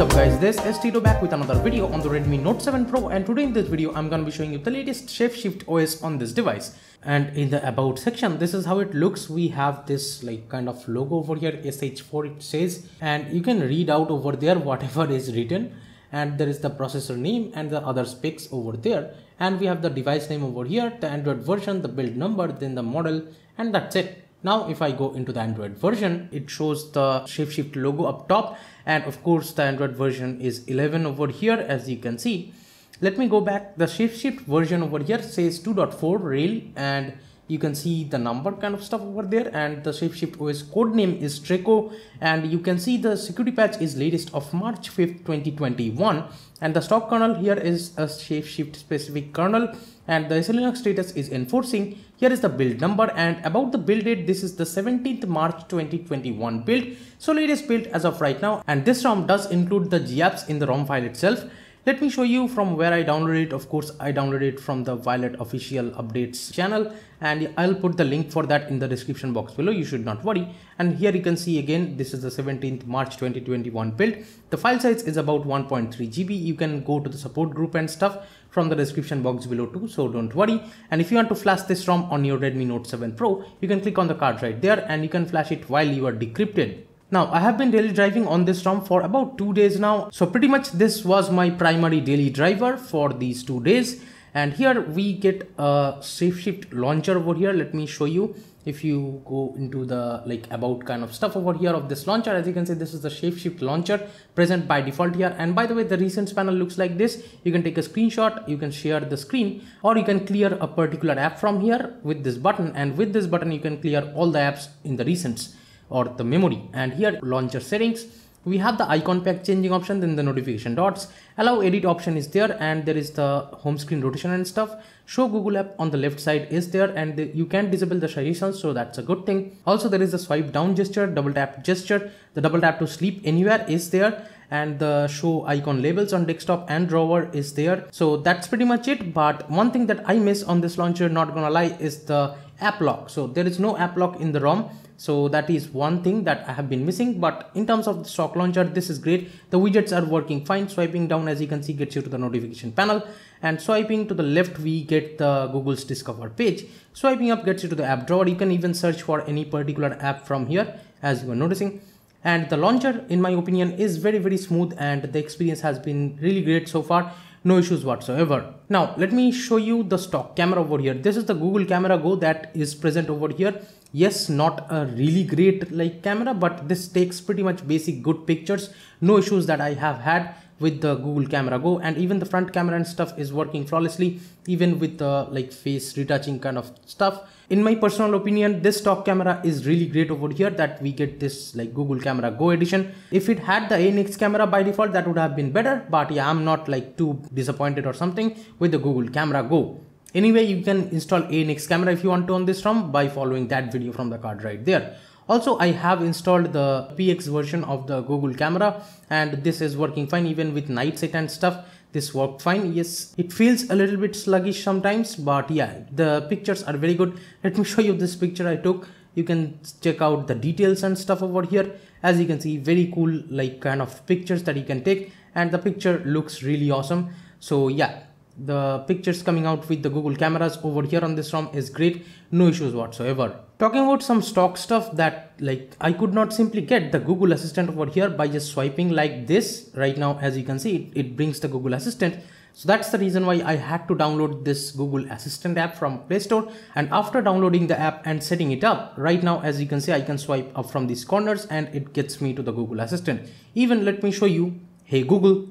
What's up guys, this is Tito back with another video on the Redmi Note 7 Pro, and today in this video I'm gonna be showing you the latest ShapeShift OS on this device. And in the about section, this is how it looks. We have this like kind of logo over here, SH4 it says, and you can read out over there whatever is written, and there is the processor name and the other specs over there, and we have the device name over here, the Android version, the build number, then the model, and that's it. Now if I go into the Android version, it shows the ShapeShift logo up top, and of course the Android version is 11 over here, as you can see. Let me go back. The ShapeShift version over here says 2.4 real, and you can see the number kind of stuff over there, and the ShapeShift OS code name is Treco, and you can see the security patch is latest of March 5th 2021, and the stock kernel here is a ShapeShift specific kernel, and the SLinux status is enforcing. Here is the build number, and about the build date, this is the 17th March 2021 build, so latest build as of right now, and this ROM does include the GApps in the ROM file itself. Let me show you from where I downloaded it. Of course, I downloaded it from the Violet official updates channel, and I'll put the link for that in the description box below. You should not worry. And here you can see again, this is the 17th March 2021 build. The file size is about 1.3 GB. You can go to the support group and stuff from the description box below too, so don't worry. And if you want to flash this ROM on your Redmi Note 7 Pro, you can click on the card right there and you can flash it while you are decrypted. Now, I have been daily driving on this ROM for about 2 days now. So pretty much this was my primary daily driver for these 2 days. And here we get a ShapeShift launcher over here. Let me show you. If you go into the like about kind of stuff over here of this launcher, as you can see, this is the ShapeShift launcher present by default here. And by the way, the recents panel looks like this. You can take a screenshot, you can share the screen, or you can clear a particular app from here with this button. And with this button, you can clear all the apps in the recents or the memory. And here launcher settings, we have the icon pack changing option, then the notification dots, allow edit option is there, and there is the home screen rotation and stuff. Show Google app on the left side is there, and you can disable the suggestions, so that's a good thing. Also there is the swipe down gesture, double tap gesture, the double tap to sleep anywhere is there, and the show icon labels on desktop and drawer is there. So that's pretty much it. But one thing that I miss on this launcher, not gonna lie, is the app lock. So there is no app lock in the ROM. So that is one thing that I have been missing, but in terms of the stock launcher, this is great. The widgets are working fine. Swiping down, as you can see, gets you to the notification panel, and swiping to the left, we get the Google's Discover page. Swiping up gets you to the app drawer. You can even search for any particular app from here, as you are noticing. And the launcher, in my opinion, is very smooth, and the experience has been really great so far. No issues whatsoever. Now let me show you the stock camera over here. This is the Google Camera Go that is present over here. Yes, not a really great like camera, but this takes pretty much basic good pictures. No issues that I have had with the Google Camera Go, and even the front camera and stuff is working flawlessly, even with the like face retouching kind of stuff. In my personal opinion, this stock camera is really great over here that we get this like Google Camera Go edition. If it had the ANX camera by default, that would have been better, but yeah, I'm not like too disappointed or something with the Google Camera Go. Anyway, you can install ANX camera if you want to on this ROM by following that video from the card right there. Also, I have installed the PX version of the Google camera, and this is working fine even with night set and stuff. This worked fine. Yes, it feels a little bit sluggish sometimes, but yeah, the pictures are very good. Let me show you this picture I took. You can check out the details and stuff over here. As you can see, very cool like kind of pictures that you can take, and the picture looks really awesome. So yeah, the pictures coming out with the Google cameras over here on this ROM is great. No issues whatsoever. Talking about some stock stuff that like I could not simply get the Google Assistant over here by just swiping like this right now. As you can see, it brings the Google Assistant. So that's the reason why I had to download this Google Assistant app from Play Store. And after downloading the app and setting it up, right now, as you can see, I can swipe up from these corners and it gets me to the Google Assistant. Even let me show you, hey Google.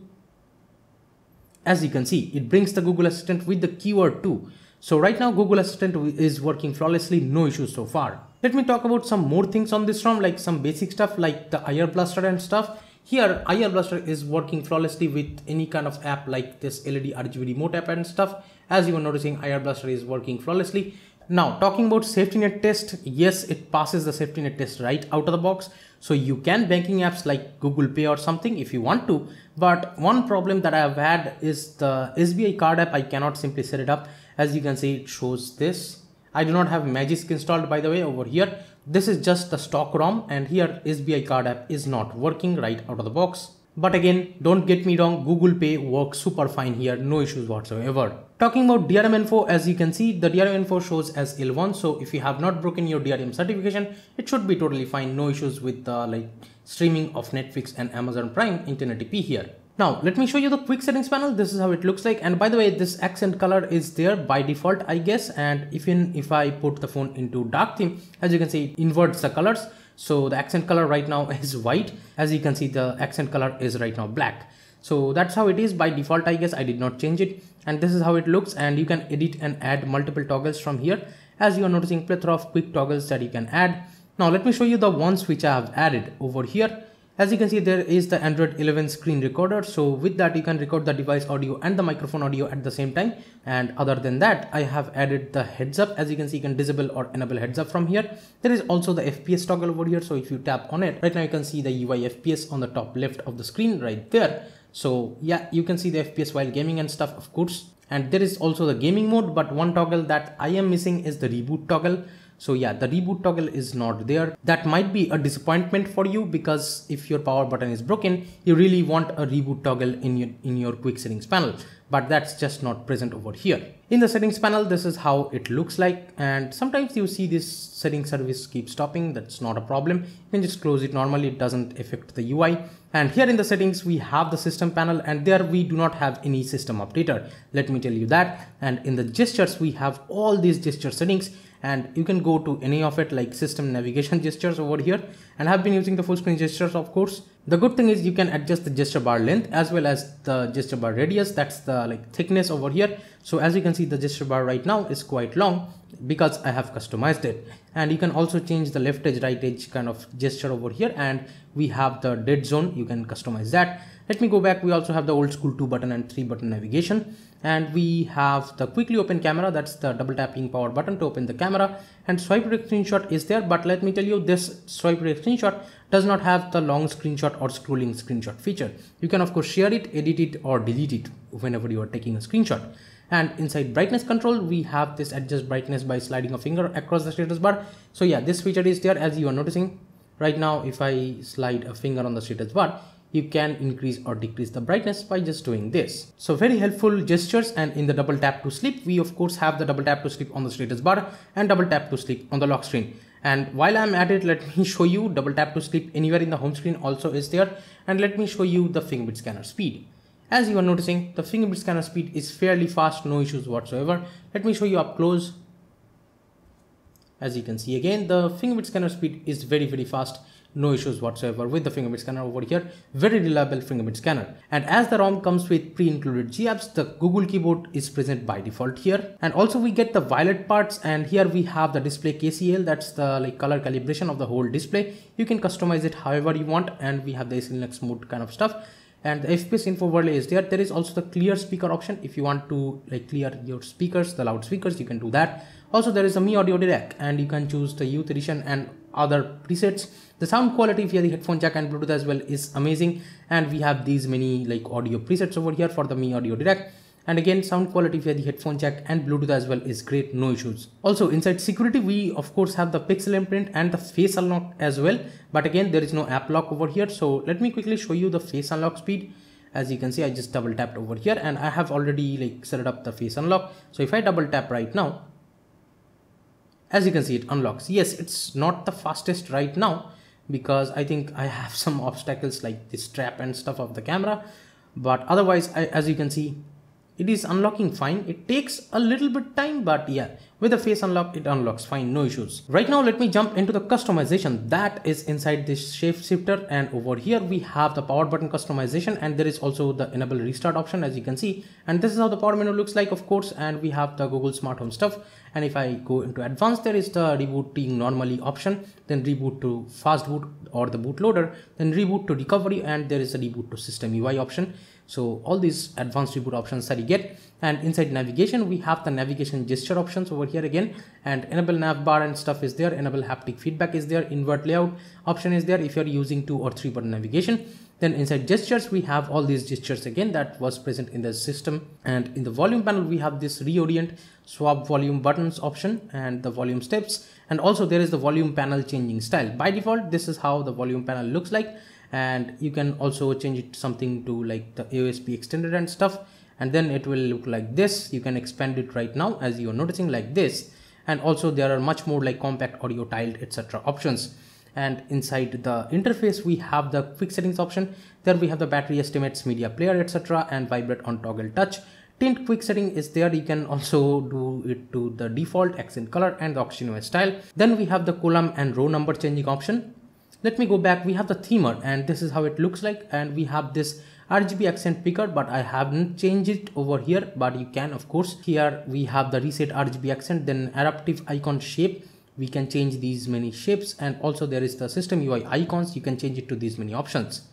As you can see, it brings the Google Assistant with the keyword too. So right now Google Assistant is working flawlessly, no issues so far. Let me talk about some more things on this ROM, like some basic stuff like the IR Blaster and stuff. Here IR Blaster is working flawlessly with any kind of app like this LED RGB remote app and stuff. As you were noticing, IR Blaster is working flawlessly. Now talking about safety net test, yes, it passes the safety net test right out of the box. So you can banking apps like Google Pay or something if you want to. But one problem that I have had is the SBI card app. I cannot simply set it up. As you can see, it shows this. I do not have Magisk installed, by the way, over here. This is just the stock ROM, and here SBI card app is not working right out of the box. But again, don't get me wrong, Google Pay works super fine here, no issues whatsoever. Talking about DRM info, as you can see, the DRM info shows as L1. So if you have not broken your DRM certification, it should be totally fine. No issues with the streaming of Netflix and Amazon Prime Internet IP here. Now let me show you the quick settings panel. This is how it looks like. And by the way, this accent color is there by default, I guess. And even if I put the phone into dark theme, as you can see, it inverts the colors. So the accent color right now is white. As you can see, the accent color is right now black. So that's how it is by default, I guess. I did not change it. And this is how it looks. And you can edit and add multiple toggles from here. As you are noticing, plethora of quick toggles that you can add. Now let me show you the ones which I have added over here. As you can see, there is the Android 11 screen recorder. So with that, you can record the device audio and the microphone audio at the same time. And other than that, I have added the heads up. As you can see, you can disable or enable heads up from here. There is also the FPS toggle over here. So if you tap on it, right now you can see the UI FPS on the top left of the screen right there. So yeah, you can see the FPS while gaming and stuff, of course. And there is also the gaming mode, but one toggle that I am missing is the reboot toggle. So yeah, the reboot toggle is not there. That might be a disappointment for you, because if your power button is broken, you really want a reboot toggle in your quick settings panel, but that's just not present over here. In the settings panel, this is how it looks like. And sometimes you see this setting service keeps stopping. That's not a problem. You can just close it normally. It doesn't affect the UI. And here in the settings, we have the system panel, and there we do not have any system updater. Let me tell you that. And in the gestures, we have all these gesture settings, and you can go to any of it, like system navigation gestures over here. And I've been using the full screen gestures, of course. The good thing is you can adjust the gesture bar length as well as the gesture bar radius. That's the thickness over here. So as you can see, the gesture bar right now is quite long because I have customized it. And you can also change the left edge, right edge kind of gesture over here. And we have the dead zone. You can customize that. Let me go back. We also have the old school 2-button and 3-button navigation. And we have the quickly open camera. That's the double tapping power button to open the camera, and swipe right screenshot is there. But let me tell you, this swipe right screenshot does not have the long screenshot or scrolling screenshot feature. You can of course share it, edit it, or delete it whenever you are taking a screenshot. And inside brightness control, we have this adjust brightness by sliding a finger across the status bar. So yeah, this feature is there. As you are noticing right now, if I slide a finger on the status bar, you can increase or decrease the brightness by just doing this. So very helpful gestures. And in the double tap to sleep, we of course have the double tap to sleep on the status bar and double tap to sleep on the lock screen. And while I'm at it, let me show you double tap to sleep anywhere in the home screen also is there. And let me show you the fingerprint scanner speed. As you are noticing, the fingerprint scanner speed is fairly fast, no issues whatsoever. Let me show you up close. As you can see again, the fingerprint scanner speed is very, very fast. No issues whatsoever with the fingerprint scanner over here. Very reliable fingerprint scanner. And as the ROM comes with pre-included GApps, the Google keyboard is present by default here. And also we get the Violet parts, and here we have the display KCL. That's the color calibration of the whole display. You can customize it however you want. And we have the AC Linux mode kind of stuff. And the FPS info overlay is there. There is also the clear speaker option. If you want to clear your speakers, the loudspeakers, you can do that. Also there is a Mi Audio Direct, and you can choose the youth edition and other presets. The sound quality via the headphone jack and Bluetooth as well is amazing. And we have these many audio presets over here for the Mi Audio Direct. And again, sound quality via the headphone jack and Bluetooth as well is great, no issues. Also inside security, we of course have the pixel imprint and the face unlock as well. But again, there is no app lock over here. So let me quickly show you the face unlock speed. As you can see, I just double tapped over here, and I have already set up the face unlock. So if I double tap right now, as you can see, it unlocks. Yes, it's not the fastest right now because I think I have some obstacles like this strap and stuff of the camera. But otherwise, as you can see, it is unlocking fine. It takes a little bit time, but yeah, with the face unlock, it unlocks fine, no issues. Right now, let me jump into the customization that is inside this ShapeShifter. And over here, we have the power button customization, and there is also the enable restart option, as you can see. And this is how the power menu looks like, of course. And we have the Google Smart Home stuff. And if I go into advanced, there is the rebooting normally option, then reboot to fast boot or the bootloader, then reboot to recovery, and there is a reboot to system UI option. So all these advanced reboot options that you get. And inside navigation, we have the navigation gesture options over here again, and enable nav bar and stuff is there. Enable haptic feedback is there. Invert layout option is there if you're using 2- or 3-button navigation. Then inside gestures, we have all these gestures again that was present in the system. And in the volume panel, we have this reorient, swap volume buttons option, and the volume steps. And also there is the volume panel changing style. By default, this is how the volume panel looks like. and you can also change it something to like the AOSP Extended and stuff, and then it will look like this. You can expand it right now as you're noticing like this, and also there are much more like compact, audio, tiled, etc. options. And inside the interface we have the quick settings option. There we have the battery estimates, media player, etc. and vibrate on toggle touch. Tint quick setting is there. You can also do it to the default accent color and the Oxygen OS style. Then we have the column and row number changing option. Let me go back. We have the themer, and this is how it looks like, and we have this RGB accent picker, but I haven't changed it over here, but you can of course. Here we have the reset RGB accent, then adaptive icon shape. We can change these many shapes, and also there is the system UI icons. You can change it to these many options,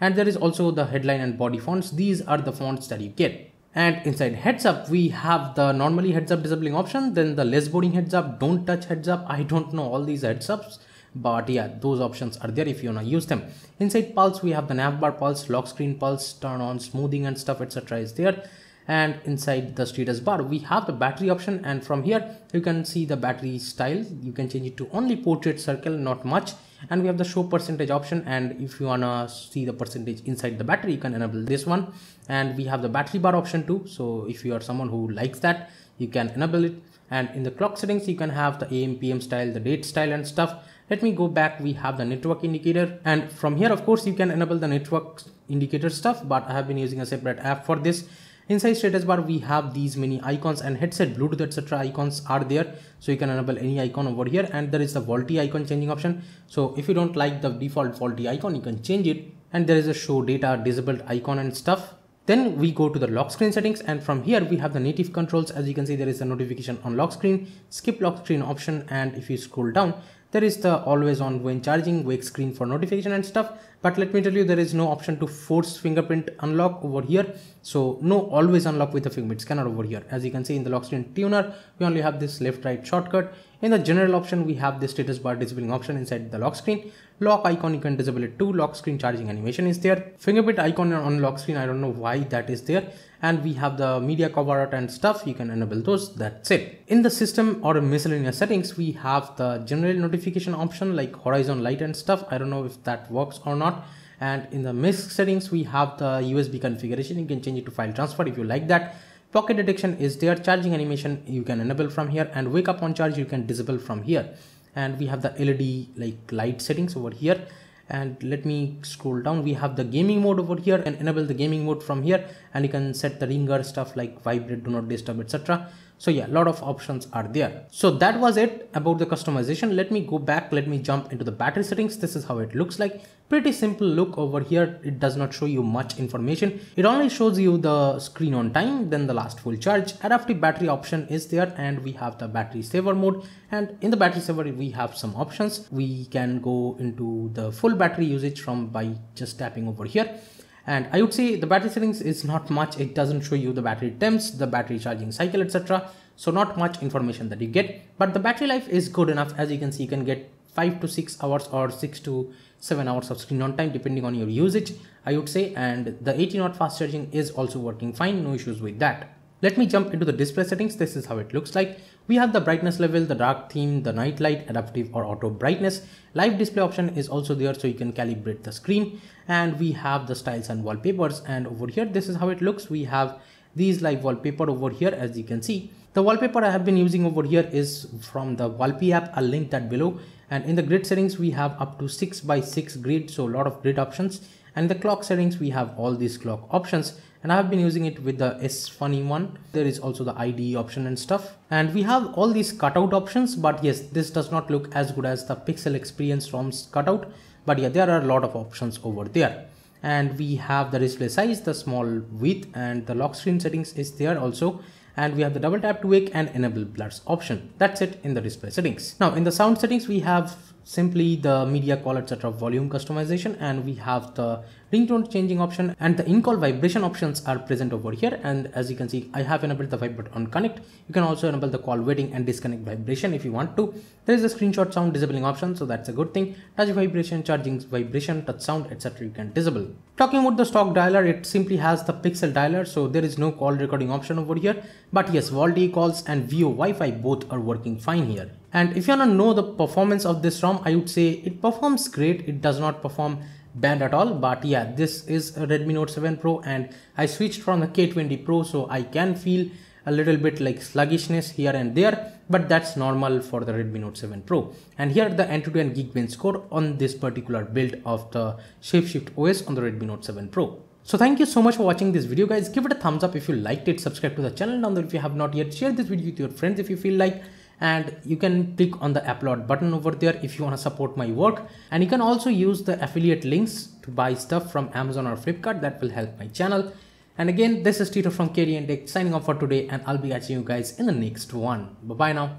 and there is also the headline and body fonts. These are the fonts that you get. And inside heads up we have the normally heads up disabling option, then the less boring heads up, don't touch heads up. I don't know all these heads ups, but yeah, those options are there if you wanna use them. Inside pulse we have the navbar pulse, lock screen pulse, turn on smoothing and stuff, etc. is there. And inside the status bar we have the battery option, and from here you can see the battery style. You can change it to only portrait, circle, not much. And we have the show percentage option, and if you wanna see the percentage inside the battery you can enable this one. And we have the battery bar option too, so if you are someone who likes that you can enable it. And in the clock settings you can have the AM PM style, the date style and stuff. Let me go back. We have the network indicator, and from here of course you can enable the network indicator stuff, but I have been using a separate app for this. Inside status bar we have these many icons, and headset, Bluetooth, etc. icons are there, so you can enable any icon over here. And there is the VoLTE icon changing option, so if you don't like the default VoLTE icon you can change it. And there is a show data disabled icon and stuff. Then we go to the lock screen settings, and from here we have the native controls. As you can see, there is a notification on lock screen, skip lock screen option, and if you scroll down there is the always on when charging, wake screen for notification and stuff. But let me tell you, there is no option to force fingerprint unlock over here, so no always unlock with the fingerprint scanner over here. As you can see, in the lock screen tuner we only have this left right shortcut. In the general option we have this status bar disabling option. Inside the lock screen lock icon you can disable it too. Lock screen charging animation is there. Fingerprint icon on lock screen, I don't know why that is there. And we have the media cover art and stuff. You can enable those. That's it. In the system or miscellaneous settings we have the general notification option, like horizon light and stuff. I don't know if that works or not. And in the MISC settings we have the USB configuration. You can change it to file transfer if you like that. Pocket detection is there. Charging animation you can enable from here, and wake up on charge you can disable from here. And we have the LED like light settings over here. And let me scroll down. We have the gaming mode over here, and enable the gaming mode from here. And you can set the ringer stuff like vibrate, do not disturb, etc. So yeah, a lot of options are there. So that was it about the customization. Let me go back. Let me jump into the battery settings. This is how it looks like. Pretty simple look over here. It does not show you much information. It only shows you the screen on time, then the last full charge. Adaptive battery option is there, and we have the battery saver mode. And in the battery saver we have some options. We can go into the full battery usage from by just tapping over here. And I would say the battery settings is not much. It doesn't show you the battery temps, the battery charging cycle, etc. So not much information that you get, but the battery life is good enough. As you can see, you can get 5 to 6 hours or 6 to 7 hours of screen on time depending on your usage, I would say. And the 80-watt fast charging is also working fine. No issues with that. Let me jump into the display settings. This is how it looks like. We have the brightness level, the dark theme, the night light, adaptive or auto brightness. Live display option is also there, so you can calibrate the screen. And we have the styles and wallpapers, and over here this is how it looks. We have these live wallpaper over here. As you can see, the wallpaper I have been using over here is from the Walpy app. I'll link that below. And in the grid settings we have up to 6x6 grid, so a lot of grid options. And the clock settings we have all these clock options, and I have been using it with the S funny one. There is also the IDE option and stuff, and we have all these cutout options. But yes, this does not look as good as the Pixel Experience ROM's cutout, but yeah, there are a lot of options over there. And we have the display size, the small width, and the lock screen settings is there also. And we have the double tap to wake and enable blurs option. That's it in the display settings. Now in the sound settings we have simply the media call, etc. volume customization, and we have the ringtone changing option, and the in-call vibration options are present over here. And as you can see, I have enabled the vibrate on connect. You can also enable the call waiting and disconnect vibration if you want to. There is a screenshot sound disabling option, so that's a good thing. Touch vibration, charging vibration, touch sound, etc. you can disable. Talking about the stock dialer, it simply has the Pixel dialer, so there is no call recording option over here. But yes, VoLTE calls and VO Wi-Fi both are working fine here. And if you wanna know the performance of this ROM, I would say it performs great. It does not perform banned at all. But yeah, this is a Redmi Note 7 Pro and I switched from the K20 Pro, so I can feel a little bit like sluggishness here and there, but that's normal for the Redmi Note 7 Pro. And here the Antutu and Geekbench score on this particular build of the ShapeShift OS on the Redmi Note 7 Pro. So thank you so much for watching this video, guys. Give it a thumbs up if you liked it, subscribe to the channel down there if you have not yet, share this video with your friends if you feel like, and you can click on the upload button over there if you want to support my work. And you can also use the affiliate links to buy stuff from Amazon or Flipkart. That will help my channel. And again, this is Tito from KTNTECH signing off for today, and I'll be catching you guys in the next one. Bye bye now.